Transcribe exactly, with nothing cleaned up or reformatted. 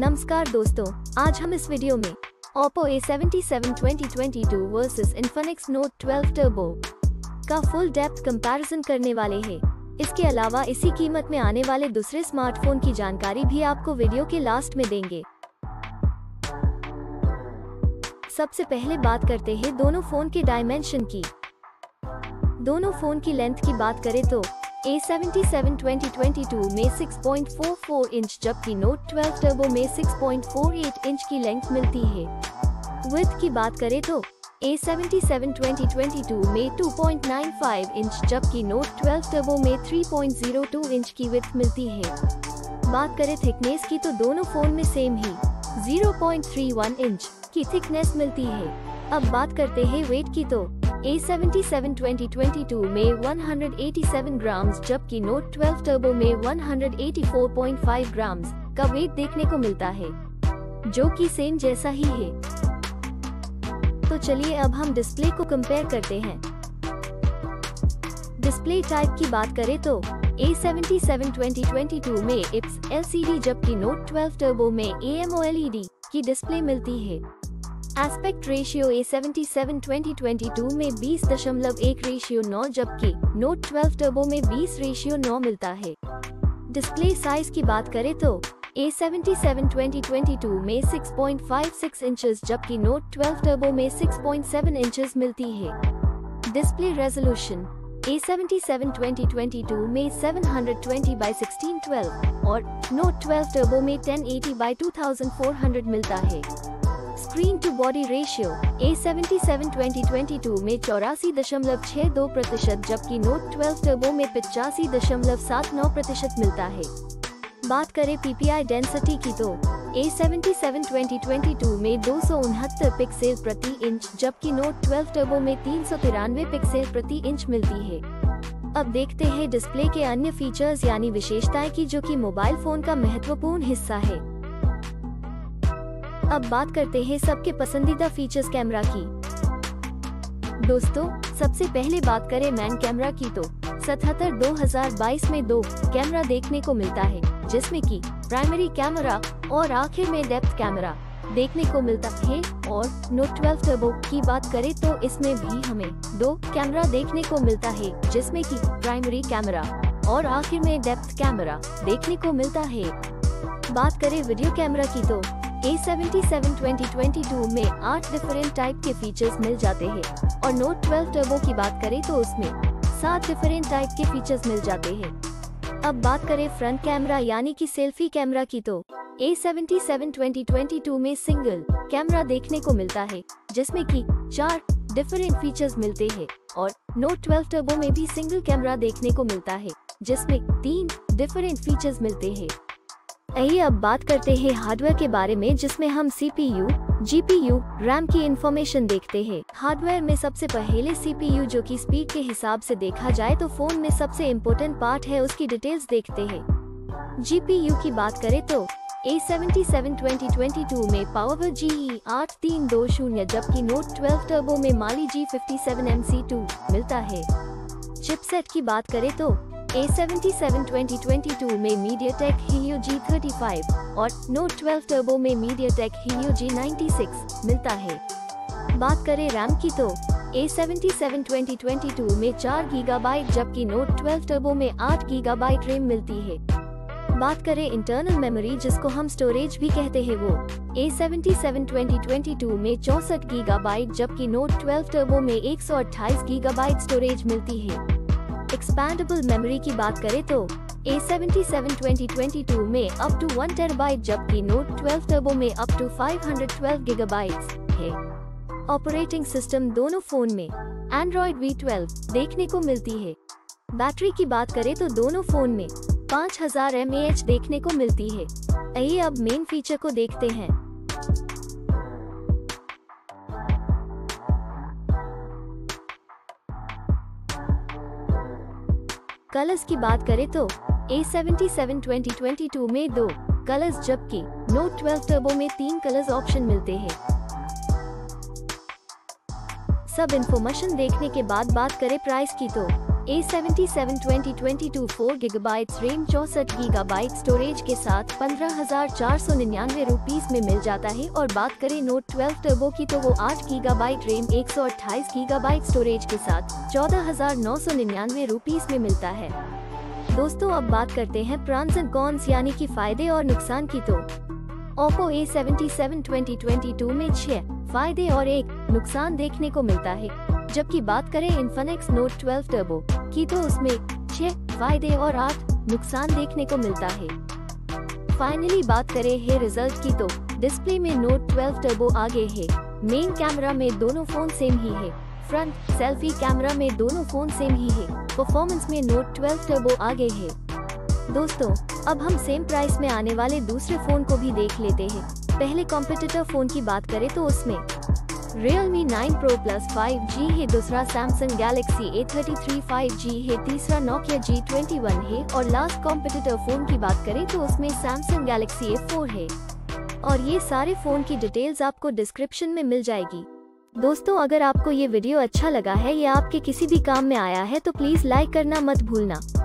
नमस्कार दोस्तों, आज हम इस वीडियो में Oppo A सतहत्तर twenty twenty two versus Infinix Note twelve Turbo का फुल डेप्थ कंपैरिजन करने वाले हैं। इसके अलावा इसी कीमत में आने वाले दूसरे स्मार्टफोन की जानकारी भी आपको वीडियो के लास्ट में देंगे। सबसे पहले बात करते हैं दोनों फोन के डायमेंशन की। दोनों फोन की लेंथ की बात करें तो A सतहत्तर ट्वेंटी ट्वेंटी टू में six point four four inch जबकि Note ट्वेल्व Turbo में six point four eight inch की लेंथ मिलती है। विड्थ की बात करें तो A सतहत्तर ट्वेंटी ट्वेंटी टू में two point nine five inch जबकि Note ट्वेल्व Turbo में three point zero two inch की विड्थ मिलती है। बात करें थिकनेस की तो दोनों फोन में सेम ही zero point three one inch की थिकनेस मिलती है। अब बात करते हैं वेट की तो A सतहत्तर ट्वेंटी ट्वेंटी टू में one hundred eighty seven grams जबकि Note ट्वेल्व Turbo में one hundred eighty four point five grams का वेट देखने को मिलता है, जो कि सेम जैसा ही है। तो चलिए अब हम डिस्प्ले को कंपेयर करते हैं। डिस्प्ले टाइप की बात करें तो A सतहत्तर ट्वेंटी ट्वेंटी टू में I P S L C D जबकि Note ट्वेल्व Turbo में AMOLED की डिस्प्ले मिलती है। एस्पेक्ट रेशियो A सतहत्तर ट्वेंटी ट्वेंटी टू में बीस दशमलव एक रेशियो नौ जबकि Note ट्वेल्व Turbo में बीस रेशियो नौ मिलता है। डिस्प्ले साइज की बात करें तो A सतहत्तर ट्वेंटी ट्वेंटी टू में six point five six inches जबकि Note ट्वेल्व Turbo में सिक्स पॉइंट सेवन इंचेस मिलती है। डिस्प्ले रेजोल्यूशन A सतहत्तर ट्वेंटी ट्वेंटी टू में seven twenty by sixteen twelve और Note ट्वेल्व Turbo में ten eighty by two thousand four hundred मिलता है। Screen to body ratio A सतहत्तर ट्वेंटी ट्वेंटी टू में चौरासी दशमलव छह दो प्रतिशत जबकि Note ट्वेल्व Turbo में पचासी दशमलव सात नौ प्रतिशत मिलता है। बात करें P P I डेंसिटी की तो A सतहत्तर ट्वेंटी ट्वेंटी टू में दो सौ उनहत्तर पिक्सल प्रति इंच जबकि Note ट्वेल्व Turbo में तीन सौ तिरानवे पिक्सल प्रति इंच मिलती है। अब देखते हैं डिस्प्ले के अन्य फीचर्स यानी विशेषताएं की, जो कि मोबाइल फोन का महत्वपूर्ण हिस्सा है। अब बात करते हैं सबके पसंदीदा फीचर्स कैमरा की। दोस्तों, सबसे पहले बात करें मैन कैमरा की तो सतहत्तर दो हज़ार बाईस में दो कैमरा देखने को मिलता है, जिसमें कि प्राइमरी कैमरा और आखिर में डेप्थ कैमरा देखने को मिलता है। और Note ट्वेल्व Turbo की बात करें तो इसमें भी हमें दो कैमरा देखने को मिलता है, जिसमें कि प्राइमरी कैमरा और आखिर में डेप्थ कैमरा देखने को मिलता है। बात करें वीडियो कैमरा की तो A सतहत्तर ट्वेंटी ट्वेंटी टू में आठ डिफरेंट टाइप के फीचर्स मिल जाते हैं और Note ट्वेल्व Turbo की बात करें तो उसमें सात डिफरेंट टाइप के फीचर्स मिल जाते हैं। अब बात करें फ्रंट कैमरा यानी कि सेल्फी कैमरा की तो A सतहत्तर ट्वेंटी ट्वेंटी टू में सिंगल कैमरा देखने को मिलता है, जिसमें कि चार डिफरेंट फीचर्स मिलते हैं और Note ट्वेल्व Turbo में भी सिंगल कैमरा देखने को मिलता है, जिसमें तीन डिफरेंट फीचर्स मिलते हैं। आइए अब बात करते हैं हार्डवेयर के बारे में, जिसमें हम सीपीयू, जीपीयू, रैम की इंफॉर्मेशन देखते हैं। हार्डवेयर में सबसे पहले सीपीयू, जो कि स्पीड के हिसाब से देखा जाए तो फोन में सबसे इम्पोर्टेंट पार्ट है, उसकी डिटेल्स देखते हैं। जीपीयू की बात करें तो A सतहत्तर ट्वेंटी ट्वेंटी टू में पावर जी आठ तीन दो शून्य जबकि Note ट्वेल्व Turbo में Mali G fifty seven M C two मिलता है। चिपसेट की बात करें तो A सतहत्तर ट्वेंटी ट्वेंटी टू में MediaTek Helio G thirty five और Note ट्वेल्व Turbo में MediaTek Helio G ninety six मिलता है। बात करें रैम की तो A सतहत्तर ट्वेंटी ट्वेंटी टू में चार गीगाबाइट जबकि Note ट्वेल्व Turbo में आठ गीगाबाइट रैम मिलती है। बात करें इंटरनल मेमोरी, जिसको हम स्टोरेज भी कहते हैं, वो A सतहत्तर ट्वेंटी ट्वेंटी टू में चौसठ गीगाबाइट जबकि Note ट्वेल्व Turbo में एक सौ अट्ठाईस गीगाबाइट स्टोरेज मिलती है। एक्सपैंडेबल मेमोरी की बात करें तो A सतहत्तर ट्वेंटी ट्वेंटी टू में अप टू वन टेराबाइट जबकि Note ट्वेल्व Turbo में up to five hundred twelve gigabytes है। ऑपरेटिंग सिस्टम दोनों फोन में Android V ट्वेल्व देखने को मिलती है। बैटरी की बात करें तो दोनों फोन में पाँच हज़ार एमएएच देखने को मिलती है। आइए अब मेन फीचर को देखते हैं। कलर्स की बात करें तो A सतहत्तर ट्वेंटी ट्वेंटी टू में दो कलर्स जबकि Note ट्वेल्व Turbo में तीन कलर्स ऑप्शन मिलते हैं। सब इन्फॉर्मेशन देखने के बाद बात करें प्राइस की तो A सतहत्तर twenty twenty two four G B RAM चौसठ जी बी स्टोरेज के साथ पंद्रह हज़ार चार सौ निन्यानवे रुपीस में मिल जाता है। और बात करें नोट ट्वेल्व टर्बो की तो वो आठ जी बी रैम एक सौ अट्ठाईस जी बी स्टोरेज के साथ चौदह हज़ार नौ सौ निन्यानवे रुपीस में मिलता है। दोस्तों अब बात करते हैं प्रॉन्स एंड कॉन्स यानी कि फायदे और नुकसान की। तो Oppo A सतहत्तर ट्वेंटी ट्वेंटी टू में छह फायदे और एक नुकसान देखने को मिलता है, जबकि बात करें Infinix Note ट्वेल्व Turbo की तो उसमें छह फायदे और आठ नुकसान देखने को मिलता है। फाइनली बात करें है रिजल्ट की तो डिस्प्ले में Note ट्वेल्व Turbo आगे है। मेन कैमरा में दोनों फोन सेम ही है। फ्रंट सेल्फी कैमरा में दोनों फोन सेम ही है। परफॉर्मेंस में Note ट्वेल्व Turbo आगे है। दोस्तों अब हम सेम प्राइस में आने वाले दूसरे फोन को भी देख लेते हैं। पहले कॉम्पिटिटर फोन की बात करें तो उसमें Realme nine Pro Plus five G है, दूसरा Samsung Galaxy A thirty three five G है, तीसरा Nokia G ट्वेंटी वन है और लास्ट कॉम्पिटिटर फोन की बात करें तो उसमें Samsung Galaxy A फोर है। और ये सारे फोन की डिटेल्स आपको डिस्क्रिप्शन में मिल जाएगी। दोस्तों अगर आपको ये वीडियो अच्छा लगा है या आपके किसी भी काम में आया है तो प्लीज लाइक करना मत भूलना।